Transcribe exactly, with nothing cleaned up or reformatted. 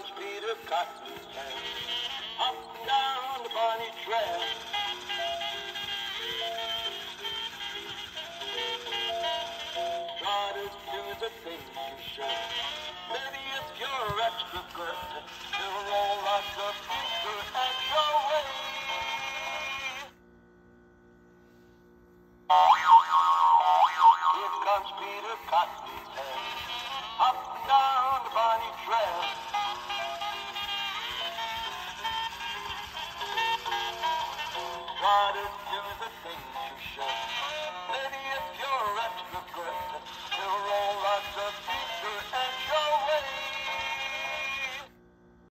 God's Peter Cotton pants, up down the Bonnie Trail. God is doing the things you should. Maybe it's your extra good to roll out the future at your way. Here comes Peter Cotton pants, up down the Bonnie Trail. God is doing the things you should.